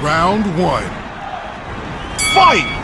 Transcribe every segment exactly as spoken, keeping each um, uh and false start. Round one. Fight!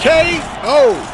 K O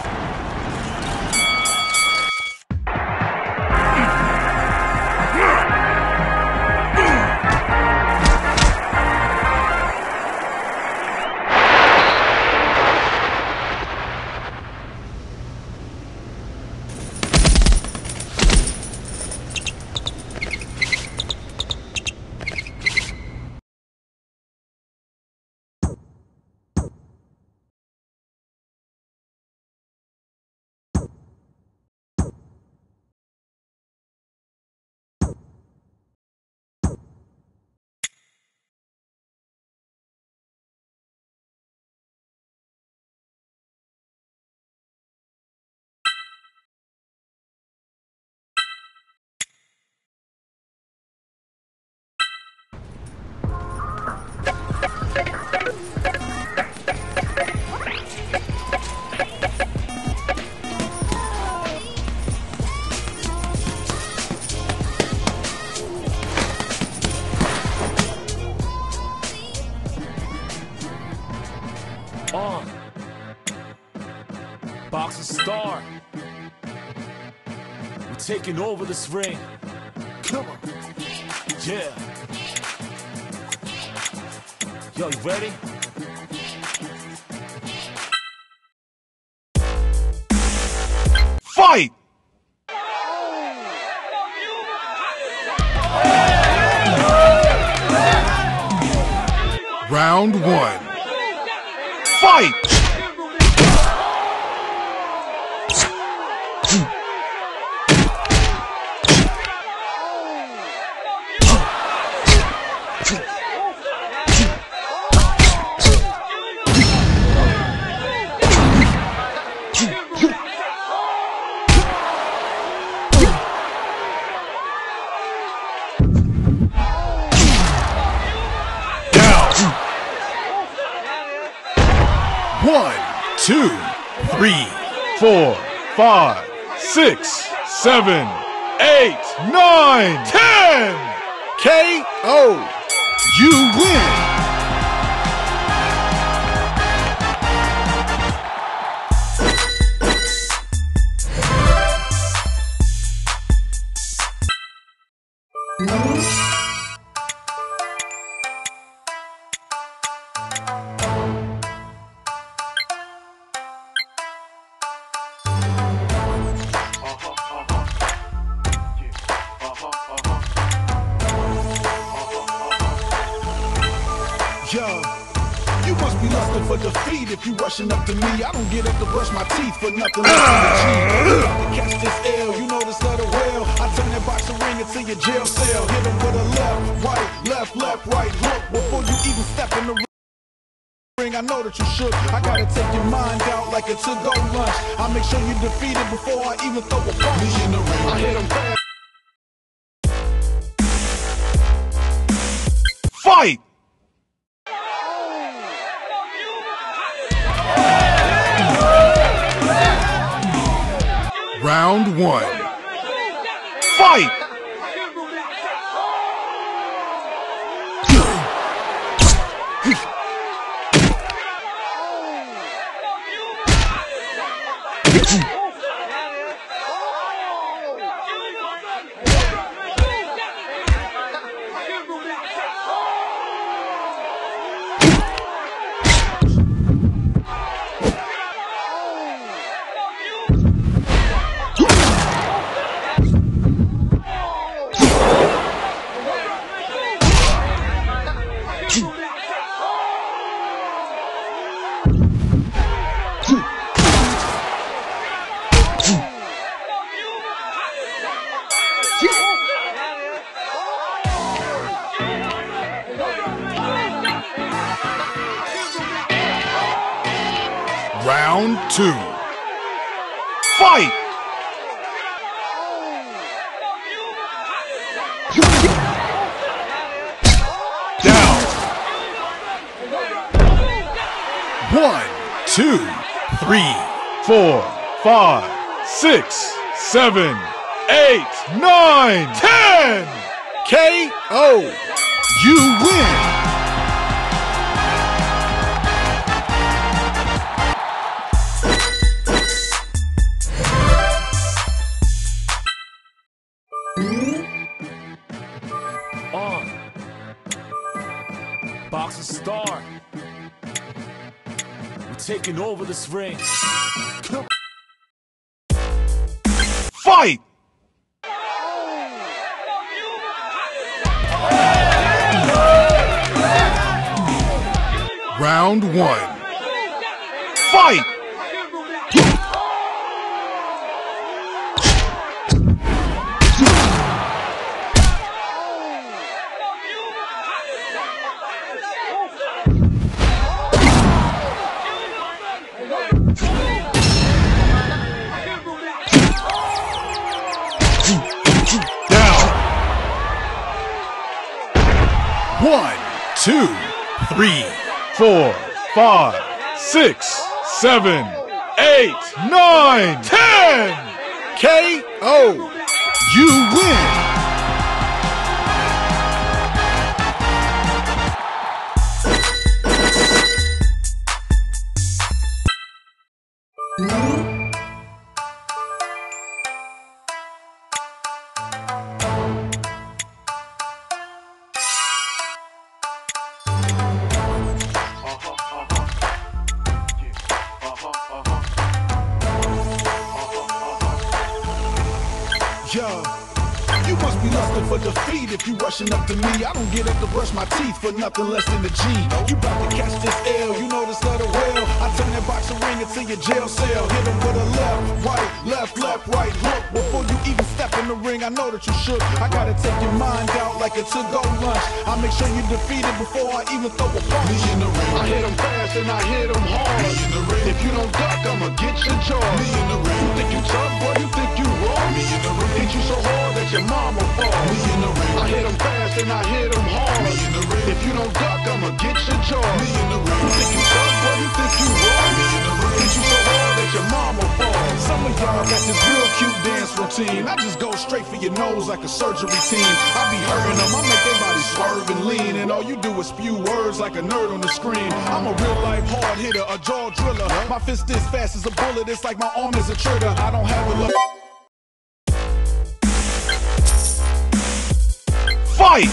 On Boxing Star, we're taking over this ring. Come on, yeah. Yo, you ready? Fight! Round one. Fight! One, two, three, four, five, six, seven, eight, nine, ten! K O You win! Yo, you must be lusting for defeat if you rushing up to me. I don't get up to brush my teeth for nothing less than a G. About to catch this L, you know this letter well. I turn that boxing ring into your jail cell. Hit him with a left, right, left, left, right hook before you even step in the ring. I know that you shook. I gotta take your mind out like a to-go lunch. I make sure you defeat it before I even throw a punch. Me in the ring, I hit him back. Fight! Round one. Fight! Round two. Fight! Down. One, two, three, four, five, six, seven, eight, nine, ten! K O. You win! On Boxing Star, we're taking over this ring. Fight! Round one. Fight! Down. One, two, three, four, five, six, seven, eight, nine, ten. K O. You win. Yo, you must be lusting for defeat if you rushing up to me. I don't get up to brush my teeth for nothing less than a G. You about to catch this L, you know this letter well. I turn that box of ring into your jail cell. Hit him with a left, right, left, left, right hook. Before you even step in the ring, I know that you shook. I gotta take your mind out like a to-go lunch. I make sure you defeat it before I even throw a punch. Me in the ring, I hit him fast and I hit him hard. Me in the ring, if you don't duck, I'ma get your jaw. Me in the ring, you think you tough, boy, you think you wrong. Me in the ring, hit you so hard that your mama fall. Me in the ring, I hit him fast and I hit him hard. Me in the ring, if you don't duck, I'ma get your jaw. Me in the ring, you think you tough, boy, you think you wrong. Me in the ring, hit you so hard that your mama fall. Some of y'all got this real cute dance routine. I just go straight for your nose like a surgery team. I be hurting them, I make their body swerve and lean. And all you do is spew words like a nerd on the screen. I'm a real life hard hitter, a jaw driller. My fist is fast as a bullet, it's like my arm is a trigger. I don't have a look. Fight!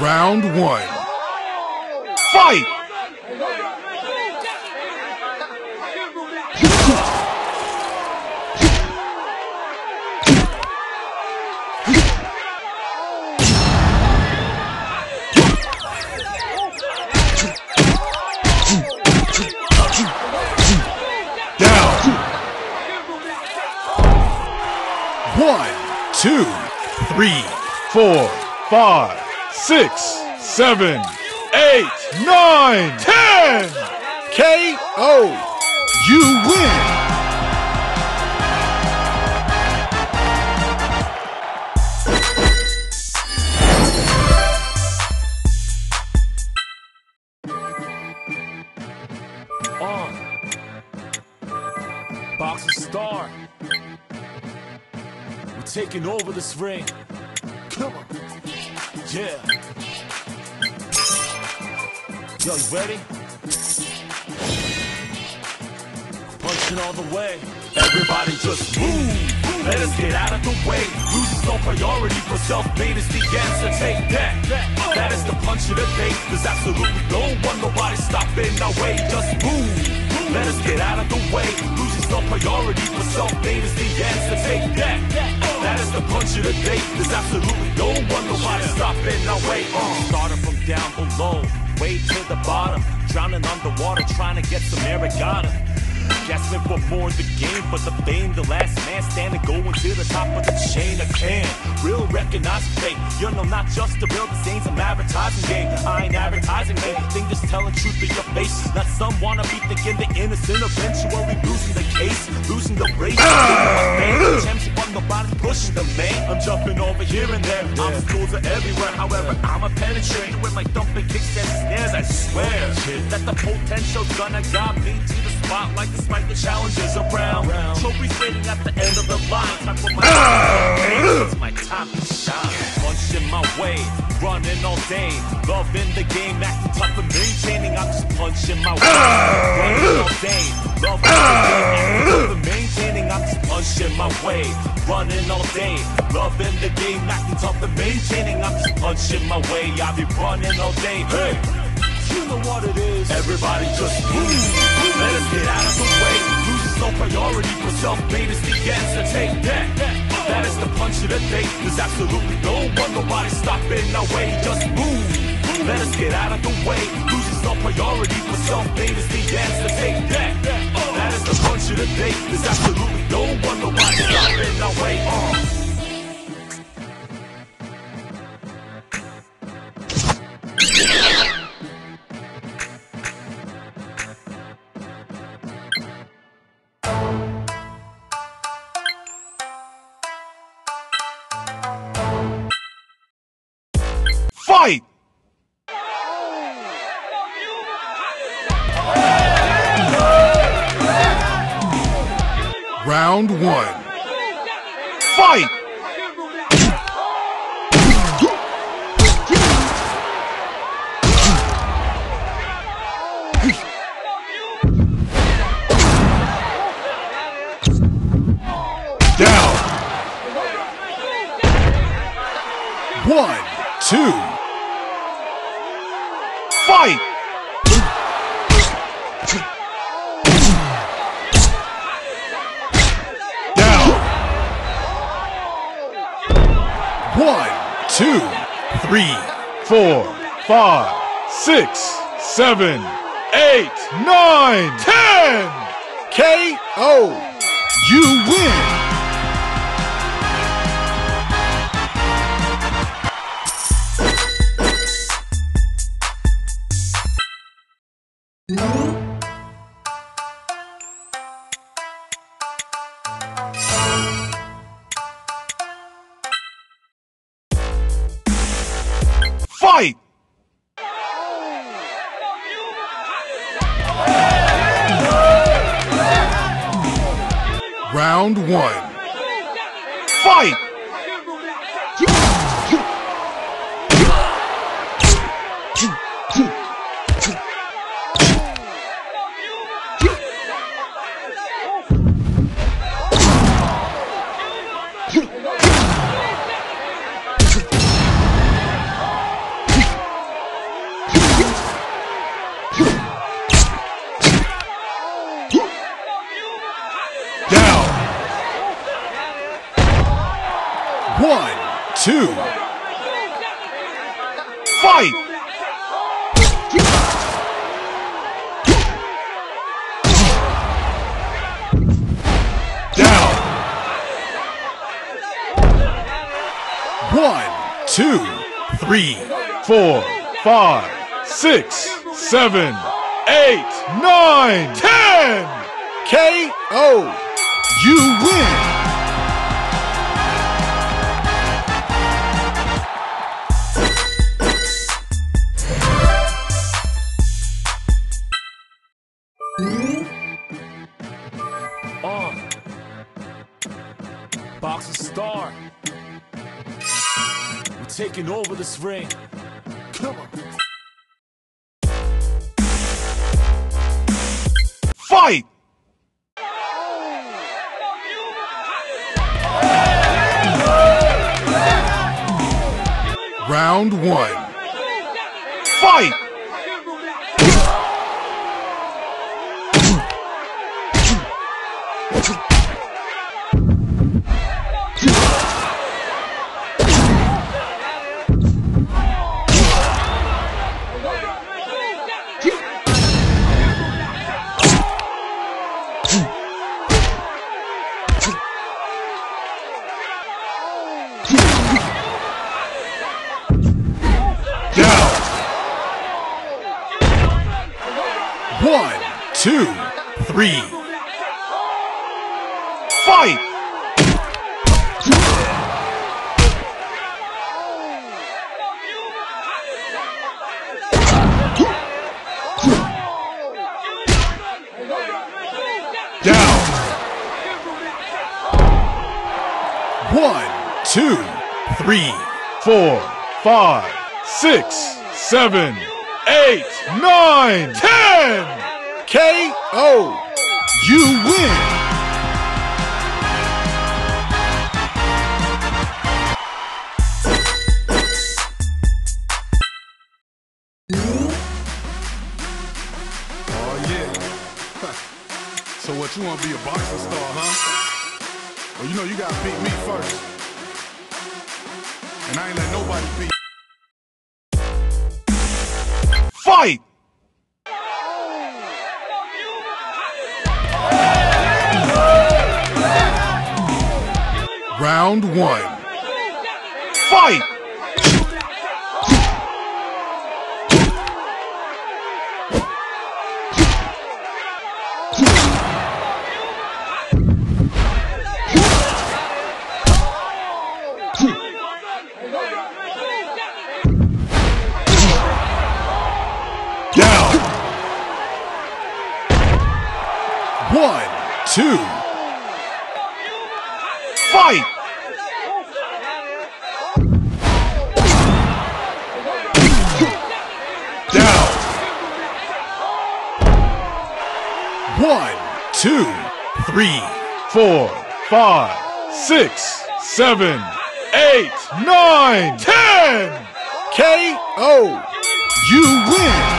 Round one. Fight! One, two, three, four, five, six, seven, eight, nine, ten. K O. You win. On Boxing Star, we're taking over this ring. Come on. Yeah. Yo, you ready? Punching all the way. Everybody just move. Let us get out of the way. Losers no priority for self-made is the answer. Take that. That is the punch of the day. There's absolutely no one, nobody stopping our way. Just move. Let us get out of the way. Losers no priority for self-made is the answer. Take that. That is the punch of the day. There's absolutely no one, nobody stopping our way. Uh. Started from down below, way to the bottom. Drowning underwater, trying to get some Americana. Gasping for more the game, but the fame, the last man standing, going to the top of the chain. I can. Real rep recognize the fake. You know, not just the real disease, I'm advertising game. I ain't advertising anything, just telling truth to your face. Not some wanna be thinking the innocent eventually losing the case, losing the race. Nobody's pushing the main. I'm jumping over here and there. Obstacles are everywhere. However, I'ma penetrate with my thumping kicks and snares. I swear that the potential's gonna guide me to the spotlight, despite the challenges around. Trophies waiting at the end of the line. Time for my time. It's my time to shine. Punching my way, running all day. Loving the game, acting tough and maintaining. I'm just punching my way, running all day. Loving the game, acting tough and maintaining. I'm just punching my way. Running all day, loving the game, acting tough and maintaining. I'm just punching my way, I be running all day. Hey, you know what it is. Everybody just move, let us get out of the way. Losing no priority for self-made is the answer. Take that, that is the punch of the day. There's absolutely no one, nobody stopping our way. Just move, let us get out of the way. Losing no priority for self-made is the answer. Take that, that is the punch of the day. There's absolutely no one, nobody. Way off. Fight! Round one. Fight! Down! One, two, fight! One, two, three, four, five, six, seven, eight, nine, ten! K O! You win! Fight! Round one. Fight! One, two, fight! Down! One, two, three, four, five, six, seven, eight, nine, ten! K O! You win! On Boxing Star, we're taking over this ring. Come on, fight! Round one, fight! You two, three, fight! Down. One, two, three, four, five, six, seven, eight, nine, ten. K O. You win. Oh yeah. So what, you want to be a boxing star, huh? Well, you know you gotta beat me first, and I ain't let nobody beat. Fight! Round one. Fight! Down. One, two, fight! Down. One, two, three, four, five, six, seven, eight, nine, ten! K O. You win!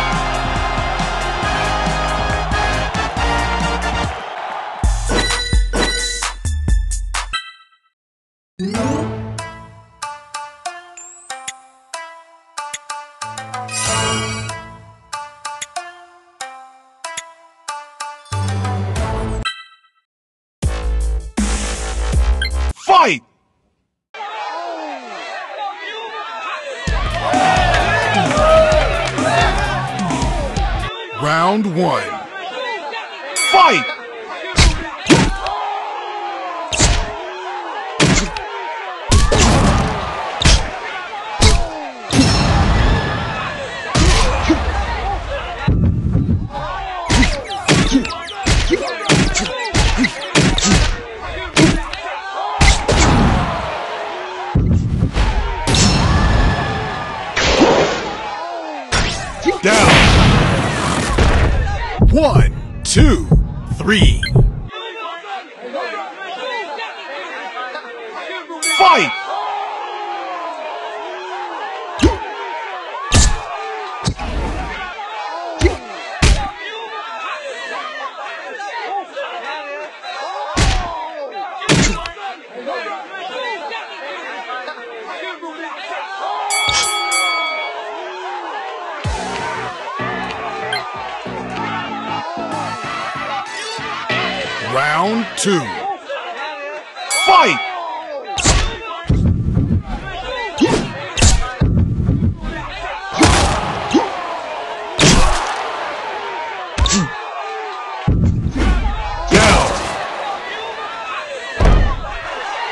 Fight! Round one. Fight! Down. One, two, three. Fight! Round two. Fight! Down. One,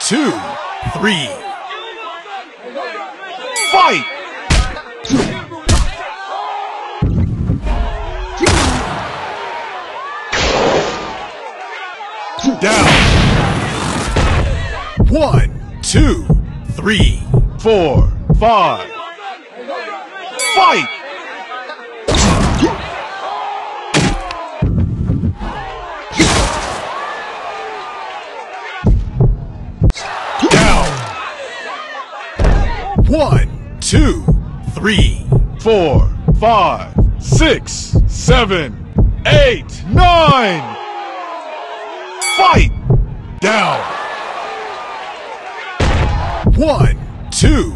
two, three. Fight! Down. One, two, three, four, five. Fight! Down. One, two, three, four, five, six, seven, eight, nine. Fight! Down. One, two,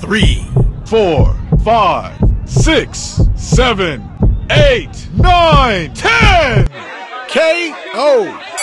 three, four, five, six, seven, eight, nine, ten! K O.